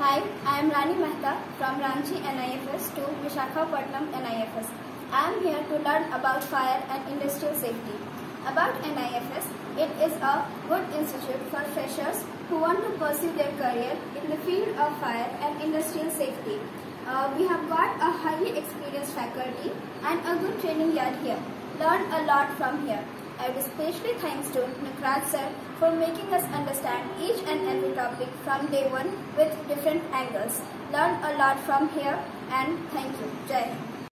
Hi, I am Rani Mehta from Ranchi NIFS to Vishakhapatnam NIFS. I am here to learn about fire and industrial safety. About NIFS, it is a good institute for freshers who want to pursue their career in the field of fire and industrial safety. We have got a highly experienced faculty and a good training yard here. Learn a lot from here. I would especially thanks to Nakrat sir for making us understand each and every topic from day one with different angles. Learn a lot from here and thank you. Jai Hind.